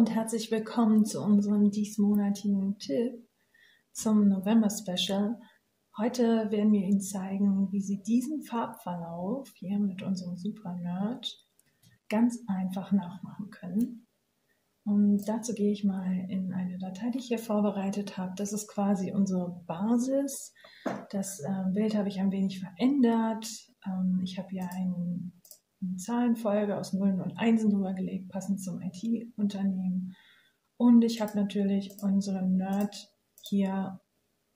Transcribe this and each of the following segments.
und herzlich willkommen zu unserem diesmonatigen Tipp zum November-Special. Heute werden wir Ihnen zeigen, wie Sie diesen Farbverlauf hier mit unserem Supernerd ganz einfach nachmachen können. Und dazu gehe ich mal in eine Datei, die ich hier vorbereitet habe. Das ist quasi unsere Basis. Das Bild habe ich ein wenig verändert. Ich habe hier eine Zahlenfolge aus Nullen und Einsen drüber gelegt, passend zum IT-Unternehmen. Und ich habe natürlich unseren Nerd hier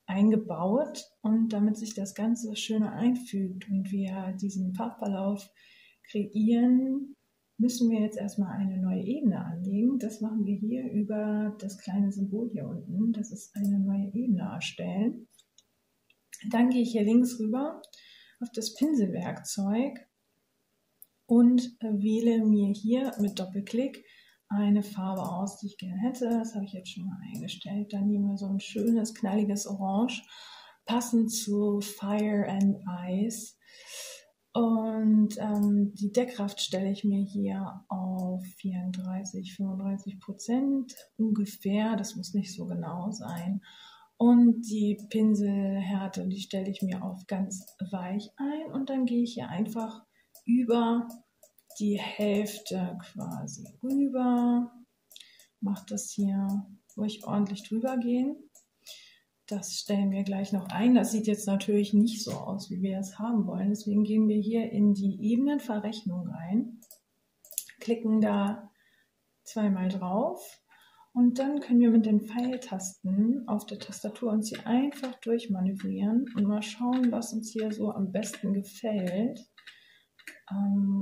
eingebaut. Und damit sich das Ganze schöner einfügt und wir diesen Farbverlauf kreieren, müssen wir jetzt erstmal eine neue Ebene anlegen. Das machen wir hier über das kleine Symbol hier unten. Das ist eine neue Ebene erstellen. Dann gehe ich hier links rüber auf das Pinselwerkzeug und wähle mir hier mit Doppelklick eine Farbe aus, die ich gerne hätte. Das habe ich jetzt schon mal eingestellt. Dann nehmen wir so ein schönes, knalliges Orange, passend zu Fire and Ice. Und die Deckkraft stelle ich mir hier auf 34–35% ungefähr. Das muss nicht so genau sein. Und die Pinselhärte, die stelle ich mir auf ganz weich ein. Und dann gehe ich hier einfach über die Hälfte quasi rüber. Mache das hier ruhig ordentlich drüber gehen. Das stellen wir gleich noch ein. Das sieht jetzt natürlich nicht so aus, wie wir es haben wollen. Deswegen gehen wir hier in die Ebenenverrechnung rein, klicken da zweimal drauf und dann können wir mit den Pfeiltasten auf der Tastatur uns hier einfach durchmanövrieren und mal schauen, was uns hier so am besten gefällt.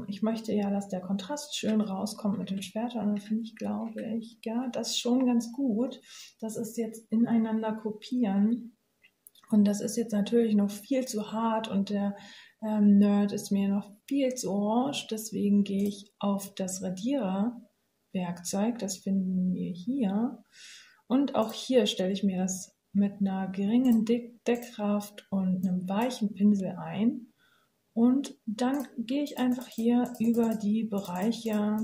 Ich möchte ja, dass der Kontrast schön rauskommt mit den Schwertern und finde ich, glaube ich, ja, das schon ganz gut. Das ist jetzt ineinander kopieren und das ist jetzt natürlich noch viel zu hart und der Nerd ist mir noch viel zu orange. Deswegen gehe ich auf das Radiererwerkzeug, das finden wir hier und auch hier stelle ich mir das mit einer geringen Deckkraft und einem weichen Pinsel ein. Und dann gehe ich einfach hier über die Bereiche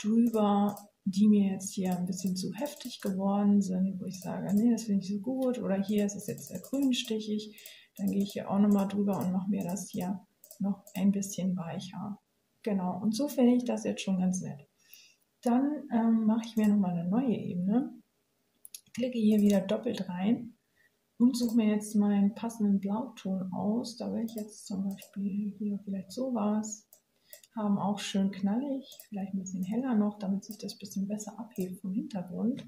drüber, die mir jetzt hier ein bisschen zu heftig geworden sind, wo ich sage, nee, das finde ich so gut. Oder hier ist es jetzt sehr grünstichig. Dann gehe ich hier auch nochmal drüber und mache mir das hier noch ein bisschen weicher. Genau, und so finde ich das jetzt schon ganz nett. Dann mache ich mir nochmal eine neue Ebene, klicke hier wieder doppelt rein. Und suche mir jetzt meinen passenden Blauton aus. Da will ich jetzt zum Beispiel hier vielleicht sowas haben, auch schön knallig, vielleicht ein bisschen heller noch, damit sich das ein bisschen besser abhebt vom Hintergrund.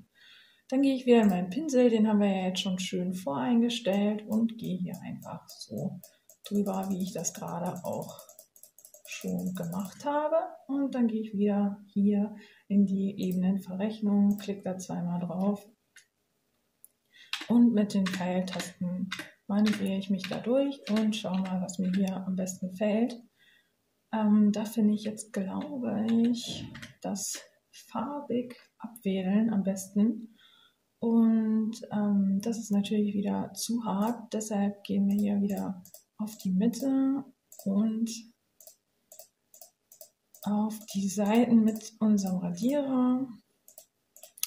Dann gehe ich wieder in meinen Pinsel, den haben wir ja jetzt schon schön voreingestellt und gehe hier einfach so drüber, wie ich das gerade auch schon gemacht habe. Und dann gehe ich wieder hier in die Ebenenverrechnung, klicke da zweimal drauf. Und mit den Pfeiltasten manövriere ich mich da durch und schaue mal, was mir hier am besten gefällt. Da finde ich jetzt, glaube ich, das farbig abwählen am besten. Und das ist natürlich wieder zu hart, deshalb gehen wir hier wieder auf die Mitte und auf die Seiten mit unserem Radierer.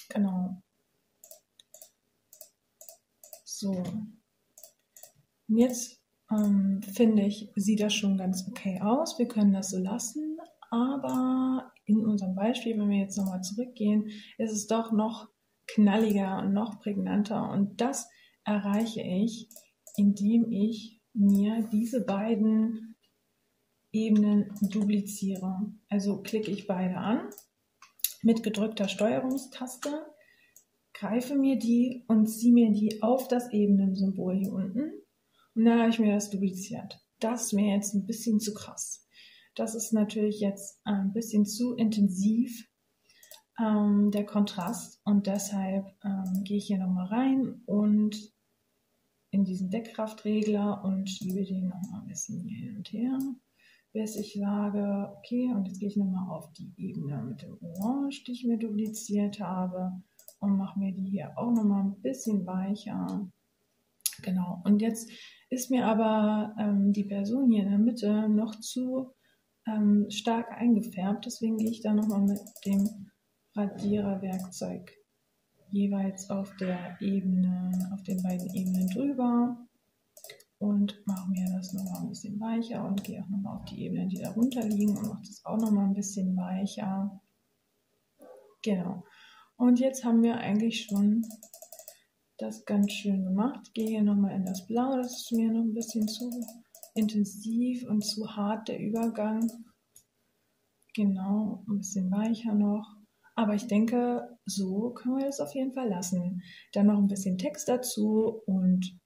Genau. So, und jetzt finde ich, sieht das schon ganz okay aus. Wir können das so lassen, aber in unserem Beispiel, wenn wir jetzt nochmal zurückgehen, ist es doch noch knalliger und noch prägnanter. Und das erreiche ich, indem ich mir diese beiden Ebenen dupliziere. Also klicke ich beide an mit gedrückter Steuerungstaste. Greife mir die und ziehe mir die auf das Ebenensymbol hier unten und dann habe ich mir das dupliziert. Das ist mir jetzt ein bisschen zu krass. Das ist natürlich jetzt ein bisschen zu intensiv, der Kontrast und deshalb gehe ich hier nochmal rein und in diesen Deckkraftregler und schiebe den nochmal ein bisschen hin und her, bis ich sage, okay, und jetzt gehe ich nochmal auf die Ebene mit dem Orange, die ich mir dupliziert habe. Und mache mir die hier auch nochmal ein bisschen weicher. Genau, und jetzt ist mir aber die Person hier in der Mitte noch zu stark eingefärbt. Deswegen gehe ich da nochmal mit dem Radiererwerkzeug jeweils auf der Ebene, auf den beiden Ebenen drüber und mache mir das nochmal ein bisschen weicher und gehe auch nochmal auf die Ebenen, die darunter liegen und mache das auch nochmal ein bisschen weicher. Genau. Und jetzt haben wir eigentlich schon das ganz schön gemacht. Gehe hier nochmal in das Blau, das ist mir noch ein bisschen zu intensiv und zu hart der Übergang. Genau, ein bisschen weicher noch. Aber ich denke, so können wir das auf jeden Fall lassen. Dann noch ein bisschen Text dazu und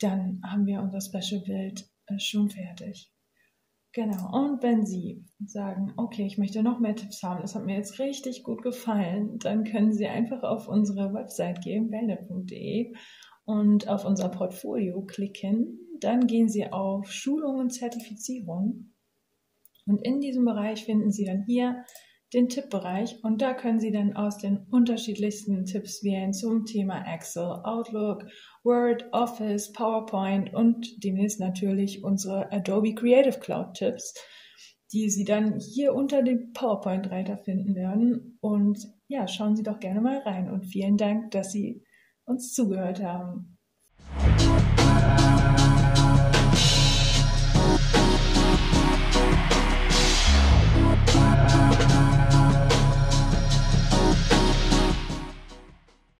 dann haben wir unser Special-Bild schon fertig. Genau, und wenn Sie sagen, okay, ich möchte noch mehr Tipps haben, das hat mir jetzt richtig gut gefallen, dann können Sie einfach auf unsere Website gehen, belnet.de, und auf unser Portfolio klicken. Dann gehen Sie auf Schulung und Zertifizierung. Und in diesem Bereich finden Sie dann hier den Tippbereich und da können Sie dann aus den unterschiedlichsten Tipps wählen zum Thema Excel, Outlook, Word, Office, PowerPoint und demnächst natürlich unsere Adobe Creative Cloud Tipps, die Sie dann hier unter dem PowerPoint-Reiter finden werden. Und ja, schauen Sie doch gerne mal rein und vielen Dank, dass Sie uns zugehört haben.